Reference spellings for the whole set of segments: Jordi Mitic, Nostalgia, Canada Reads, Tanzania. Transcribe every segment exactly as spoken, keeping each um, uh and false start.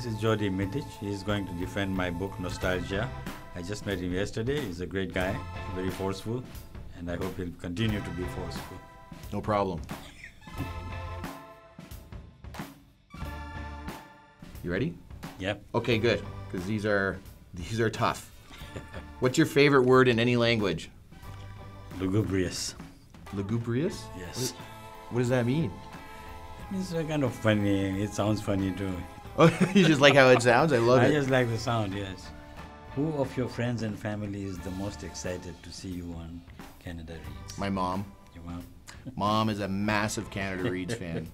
This is Jordi Mitic. He's going to defend my book Nostalgia. I just met him yesterday. He's a great guy, very forceful, and I hope he'll continue to be forceful. No problem. You ready? Yep. Okay, good. Because these are these are tough. What's your favorite word in any language? Lugubrious. Lugubrious? Yes. What, what does that mean? It means kind of funny. It sounds funny too. Oh, you just like how it sounds? I love I it. I just like the sound, yes. Who of your friends and family is the most excited to see you on Canada Reads? My mom. Your mom? Mom is a massive Canada Reads fan.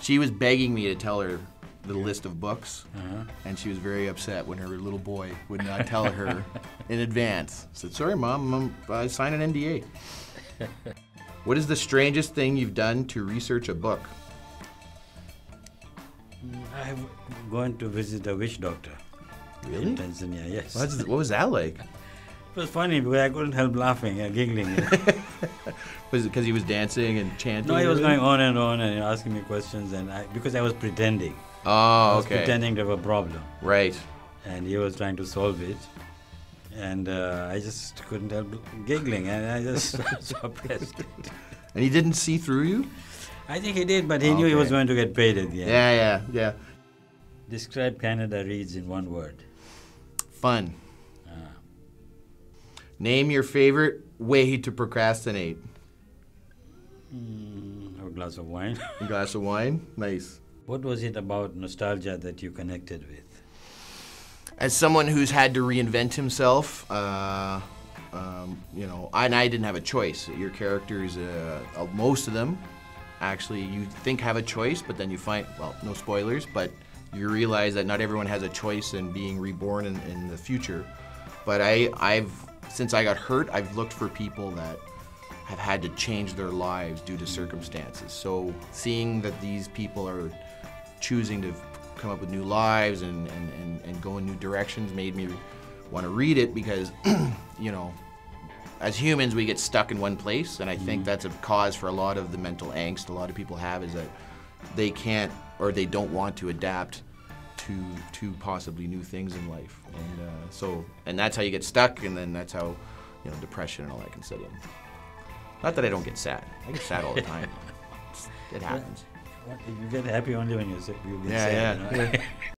She was begging me to tell her the yeah. list of books, uh-huh. and she was very upset when her little boy would not tell her in advance. I said, sorry, Mom, I'm, I signed an N D A. What is the strangest thing you've done to research a book? I'm going to visit a witch doctor. Really? In Tanzania, yes. What, is, what was that like? It was funny because I couldn't help laughing and giggling. Was it because he was dancing and chanting? No, he was going on and on and asking me questions, and I, because I was pretending. Oh, I was okay. pretending to have a problem. Right. And he was trying to solve it. And uh, I just couldn't help giggling, and I just suppressed it. And he didn't see through you? I think he did, but he okay. knew he was going to get paid at the end. Yeah, yeah, yeah. Describe Canada Reads in one word. Fun. Ah. Name your favorite way to procrastinate. Mm, a glass of wine. A glass of wine? Nice. What was it about Nostalgia that you connected with? As someone who's had to reinvent himself, uh, um, you know, I, and I didn't have a choice. Your characters, uh, most of them, actually, you think have a choice, but then you find, well, no spoilers, but you realize that not everyone has a choice in being reborn in, in the future. But I, I've, since I got hurt, I've looked for people that have had to change their lives due to circumstances. So seeing that these people are choosing to come up with new lives and, and, and, and go in new directions made me want to read it because, you know, as humans, we get stuck in one place, and I think mm. that's a cause for a lot of the mental angst a lot of people have, is that they can't or they don't want to adapt to to possibly new things in life, and uh, so and that's how you get stuck, and then that's how you know depression and all that can set in. Not that I don't get sad; I get sad all the time. It happens. You get happy only when you get sad. Yeah, yeah. You know?